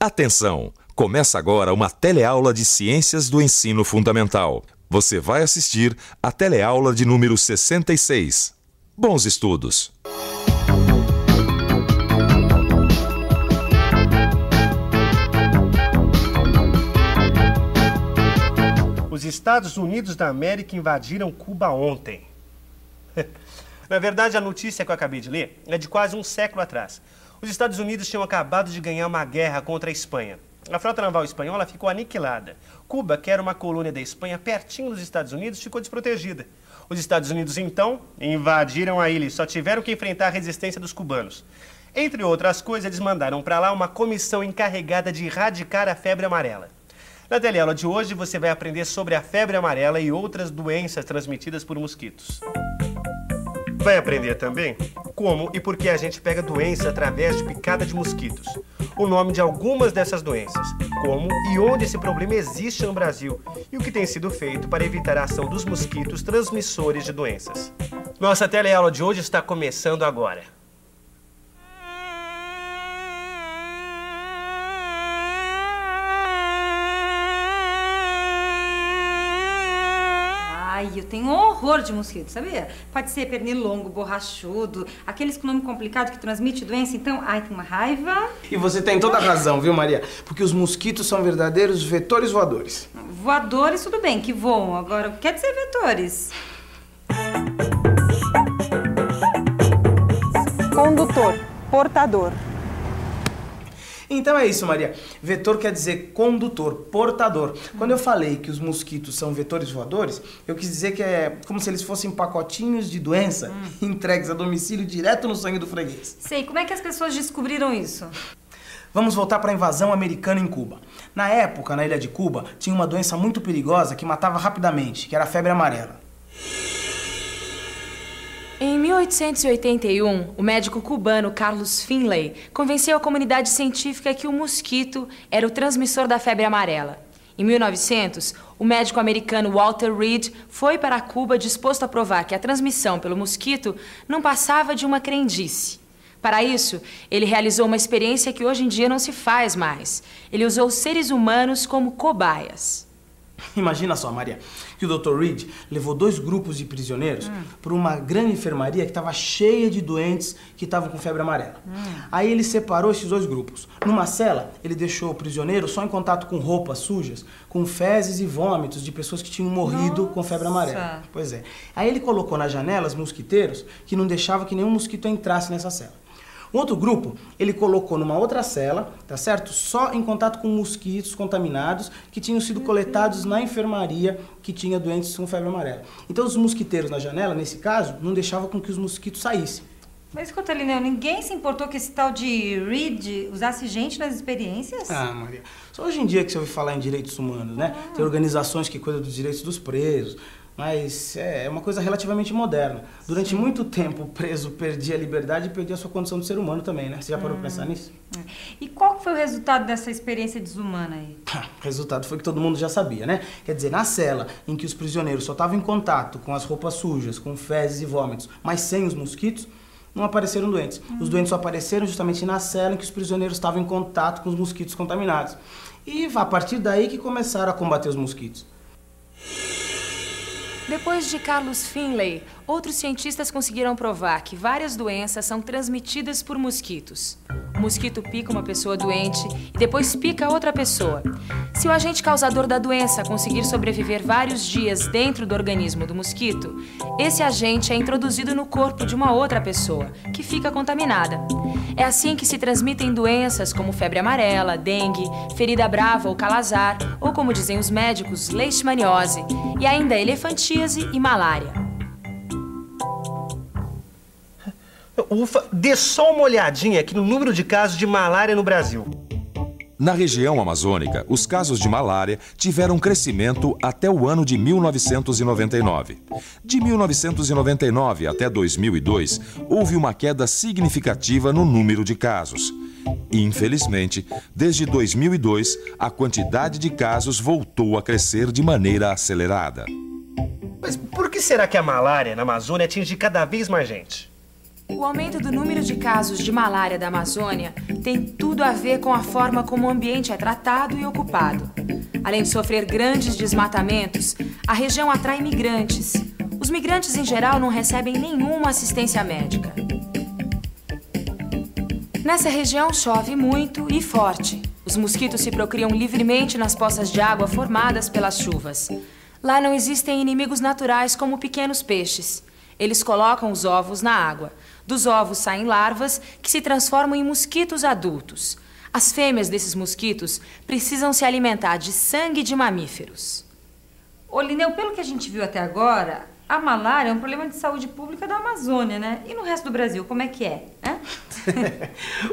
Atenção! Começa agora uma teleaula de Ciências do Ensino Fundamental. Você vai assistir a teleaula de número 66. Bons estudos! Os Estados Unidos da América invadiram Cuba ontem. Na verdade, a notícia que eu acabei de ler é de quase um século atrás. Os Estados Unidos tinham acabado de ganhar uma guerra contra a Espanha. A frota naval espanhola ficou aniquilada. Cuba, que era uma colônia da Espanha pertinho dos Estados Unidos, ficou desprotegida. Os Estados Unidos, então, invadiram a ilha e só tiveram que enfrentar a resistência dos cubanos. Entre outras coisas, eles mandaram para lá uma comissão encarregada de erradicar a febre amarela. Na teleaula de hoje, você vai aprender sobre a febre amarela e outras doenças transmitidas por mosquitos. Vai aprender também como e por que a gente pega doença através de picada de mosquitos, o nome de algumas dessas doenças, como e onde esse problema existe no Brasil e o que tem sido feito para evitar a ação dos mosquitos transmissores de doenças. Nossa teleaula de hoje está começando agora. Ai, eu tenho um horror de mosquito, sabia? Pode ser pernilongo, borrachudo, aqueles com nome complicado que transmite doença, então, ai, tem uma raiva. E você tem toda a razão, viu, Maria? Porque os mosquitos são verdadeiros vetores voadores. Voadores, tudo bem, que voam. Agora, o que quer dizer vetores? Condutor, portador. Então é isso, Maria. Vetor quer dizer condutor, portador. Quando eu falei que os mosquitos são vetores voadores, eu quis dizer que é como se eles fossem pacotinhos de doença entregues a domicílio direto no sangue do freguês. Sei. Como é que as pessoas descobriram isso? Vamos voltar para a invasão americana em Cuba. Na época, na ilha de Cuba, tinha uma doença muito perigosa que matava rapidamente, que era a febre amarela. Em 1881, o médico cubano Carlos Finlay convenceu a comunidade científica que o mosquito era o transmissor da febre amarela. Em 1900, o médico americano Walter Reed foi para Cuba disposto a provar que a transmissão pelo mosquito não passava de uma crendice. Para isso, ele realizou uma experiência que hoje em dia não se faz mais. Ele usou seres humanos como cobaias. Imagina só, Maria, que o Dr. Reed levou dois grupos de prisioneiros para uma grande enfermaria que estava cheia de doentes que estavam com febre amarela. Aí ele separou esses dois grupos. Numa cela, ele deixou o prisioneiro só em contato com roupas sujas, com fezes e vômitos de pessoas que tinham morrido com febre amarela. Pois é. Aí ele colocou nas janelas mosquiteiros que não deixavam que nenhum mosquito entrasse nessa cela. Um outro grupo, ele colocou numa outra cela, tá certo? Só em contato com mosquitos contaminados que tinham sido coletados na enfermaria que tinha doentes com febre amarela. Então os mosquiteiros na janela, nesse caso, não deixavam com que os mosquitos saíssem. Mas escuta, Lineu, ninguém se importou que esse tal de Reed usasse gente nas experiências? Ah, Maria, só hoje em dia que você ouve falar em direitos humanos, né? Tem organizações que cuidam dos direitos dos presos. Mas é uma coisa relativamente moderna. Durante muito tempo o preso perdia a liberdade e perdia a sua condição de ser humano também, né? Você já parou pra pensar nisso? E qual foi o resultado dessa experiência desumana aí? O resultado foi que todo mundo já sabia, né? Quer dizer, na cela em que os prisioneiros só estavam em contato com as roupas sujas, com fezes e vômitos, mas sem os mosquitos, não apareceram doentes. Os doentes só apareceram justamente na cela em que os prisioneiros estavam em contato com os mosquitos contaminados. E a partir daí que começaram a combater os mosquitos. Depois de Carlos Finlay, outros cientistas conseguiram provar que várias doenças são transmitidas por mosquitos. O mosquito pica uma pessoa doente e depois pica outra pessoa. Se o agente causador da doença conseguir sobreviver vários dias dentro do organismo do mosquito, esse agente é introduzido no corpo de uma outra pessoa, que fica contaminada. É assim que se transmitem doenças como febre amarela, dengue, ferida brava ou calazar, ou como dizem os médicos, leishmaniose, e ainda elefantíase e malária. Ufa, dê só uma olhadinha aqui no número de casos de malária no Brasil. Na região amazônica, os casos de malária tiveram crescimento até o ano de 1999. De 1999 até 2002, houve uma queda significativa no número de casos. Infelizmente, desde 2002, a quantidade de casos voltou a crescer de maneira acelerada. Mas por que será que a malária na Amazônia atinge cada vez mais gente? O aumento do número de casos de malária da Amazônia tem tudo a ver com a forma como o ambiente é tratado e ocupado. Além de sofrer grandes desmatamentos, a região atrai migrantes. Os migrantes, em geral, não recebem nenhuma assistência médica. Nessa região chove muito e forte. Os mosquitos se procriam livremente nas poças de água formadas pelas chuvas. Lá não existem inimigos naturais como pequenos peixes. Eles colocam os ovos na água. Dos ovos saem larvas que se transformam em mosquitos adultos. As fêmeas desses mosquitos precisam se alimentar de sangue de mamíferos. Ô, Lineu, pelo que a gente viu até agora, a malária é um problema de saúde pública da Amazônia, né? E no resto do Brasil, como é que é?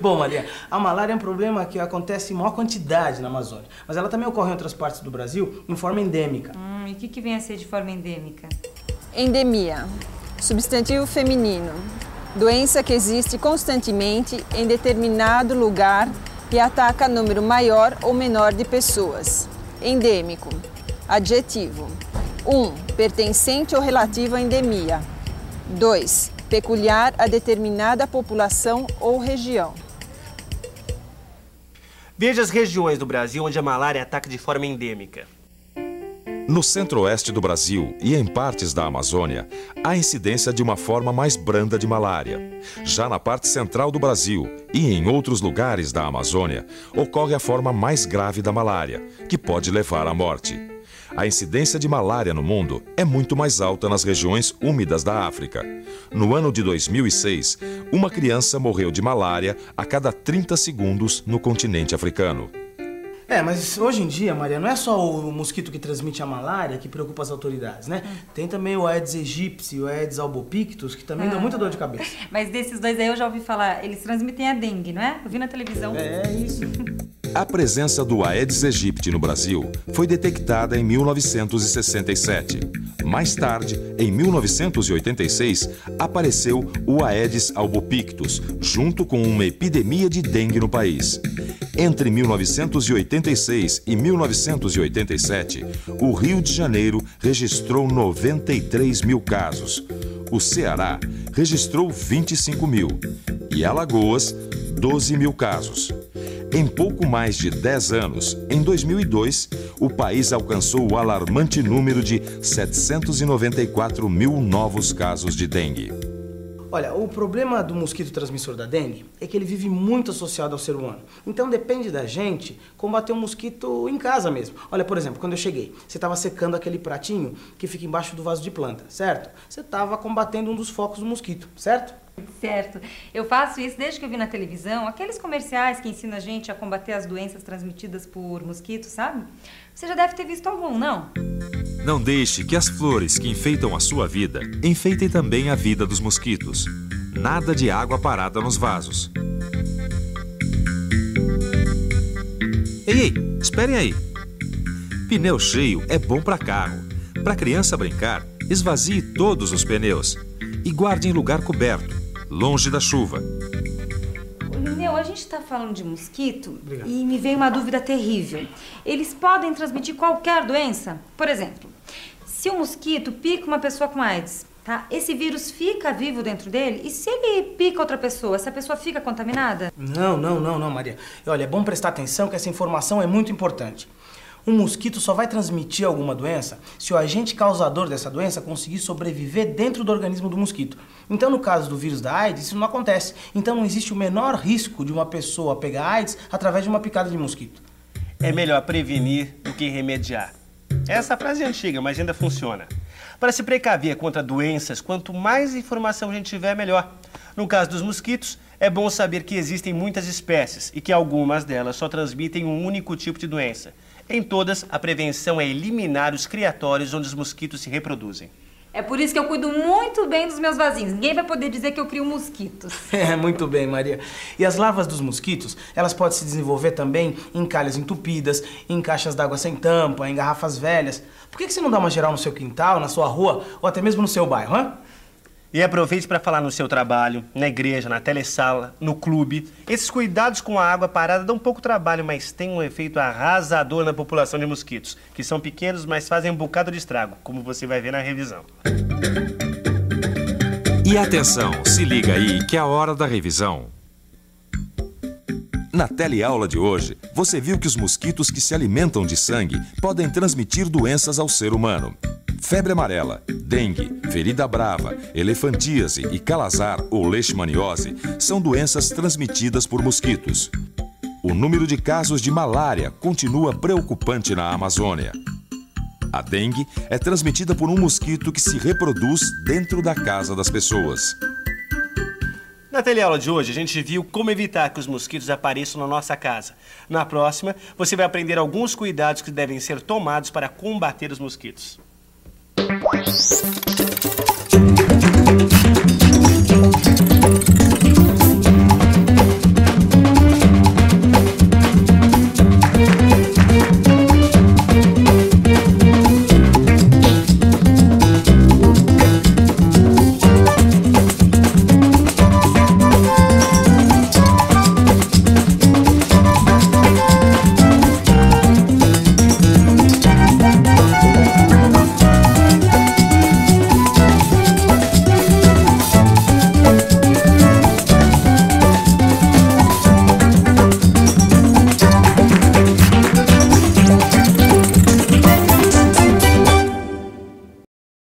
Bom, Maria, a malária é um problema que acontece em maior quantidade na Amazônia. Mas ela também ocorre em outras partes do Brasil em forma endêmica. E o que vem a ser de forma endêmica? Endemia. Substantivo feminino, doença que existe constantemente em determinado lugar e ataca número maior ou menor de pessoas. Endêmico, adjetivo. 1. Pertencente ou relativo à endemia. 2. Peculiar a determinada população ou região. Veja as regiões do Brasil onde a malária ataca de forma endêmica. No centro-oeste do Brasil e em partes da Amazônia, há incidência de uma forma mais branda de malária. Já na parte central do Brasil e em outros lugares da Amazônia, ocorre a forma mais grave da malária, que pode levar à morte. A incidência de malária no mundo é muito mais alta nas regiões úmidas da África. No ano de 2006, uma criança morreu de malária a cada 30 segundos no continente africano. Mas hoje em dia, Maria, não é só o mosquito que transmite a malária que preocupa as autoridades, né? Tem também o Aedes aegypti, o Aedes albopictus, que também dá muita dor de cabeça. Mas desses dois aí eu já ouvi falar, eles transmitem a dengue, não é? Eu vi na televisão. É isso. A presença do Aedes aegypti no Brasil foi detectada em 1967. Mais tarde, em 1986, apareceu o Aedes albopictus, junto com uma epidemia de dengue no país. Entre 1986 e 1987, o Rio de Janeiro registrou 93 mil casos. O Ceará registrou 25 mil e Alagoas, 12 mil casos. Em pouco mais de 10 anos, em 2002, o país alcançou o alarmante número de 794 mil novos casos de dengue. Olha, o problema do mosquito transmissor da dengue é que ele vive muito associado ao ser humano. Então depende da gente combater o mosquito em casa mesmo. Olha, por exemplo, quando eu cheguei, você estava secando aquele pratinho que fica embaixo do vaso de planta, certo? Você estava combatendo um dos focos do mosquito, certo? Certo. Eu faço isso desde que eu vi na televisão, aqueles comerciais que ensinam a gente a combater as doenças transmitidas por mosquitos, sabe? Você já deve ter visto algum, não? Não deixe que as flores que enfeitam a sua vida enfeitem também a vida dos mosquitos. Nada de água parada nos vasos. Ei, esperem aí. Pneu cheio é bom para carro. Para criança brincar, esvazie todos os pneus e guarde em lugar coberto, longe da chuva. Lineu, a gente está falando de mosquito. Obrigado. E me veio uma dúvida terrível. Eles podem transmitir qualquer doença? Por exemplo, se um mosquito pica uma pessoa com AIDS, tá? Esse vírus fica vivo dentro dele? E se ele pica outra pessoa, essa pessoa fica contaminada? Não, Maria. Olha, é bom prestar atenção que essa informação é muito importante. Um mosquito só vai transmitir alguma doença se o agente causador dessa doença conseguir sobreviver dentro do organismo do mosquito. Então, no caso do vírus da AIDS, isso não acontece. Então, não existe o menor risco de uma pessoa pegar AIDS através de uma picada de mosquito. É melhor prevenir do que remediar. Essa frase é antiga, mas ainda funciona. Para se precaver contra doenças, quanto mais informação a gente tiver, melhor. No caso dos mosquitos, é bom saber que existem muitas espécies e que algumas delas só transmitem um único tipo de doença. Em todas, a prevenção é eliminar os criatórios onde os mosquitos se reproduzem. É por isso que eu cuido muito bem dos meus vasinhos. Ninguém vai poder dizer que eu crio mosquitos. Muito bem, Maria. E as larvas dos mosquitos, elas podem se desenvolver também em calhas entupidas, em caixas d'água sem tampa, em garrafas velhas. Por que você não dá uma geral no seu quintal, na sua rua ou até mesmo no seu bairro, hein? E aproveite para falar no seu trabalho, na igreja, na telesala, no clube. Esses cuidados com a água parada dão pouco trabalho, mas tem um efeito arrasador na população de mosquitos, que são pequenos, mas fazem um bocado de estrago, como você vai ver na revisão. E atenção, se liga aí que é a hora da revisão. Na teleaula de hoje, você viu que os mosquitos que se alimentam de sangue podem transmitir doenças ao ser humano. Febre amarela, dengue, ferida brava, elefantíase e calazar ou leishmaniose são doenças transmitidas por mosquitos. O número de casos de malária continua preocupante na Amazônia. A dengue é transmitida por um mosquito que se reproduz dentro da casa das pessoas. Na teleaula de hoje, a gente viu como evitar que os mosquitos apareçam na nossa casa. Na próxima, você vai aprender alguns cuidados que devem ser tomados para combater os mosquitos.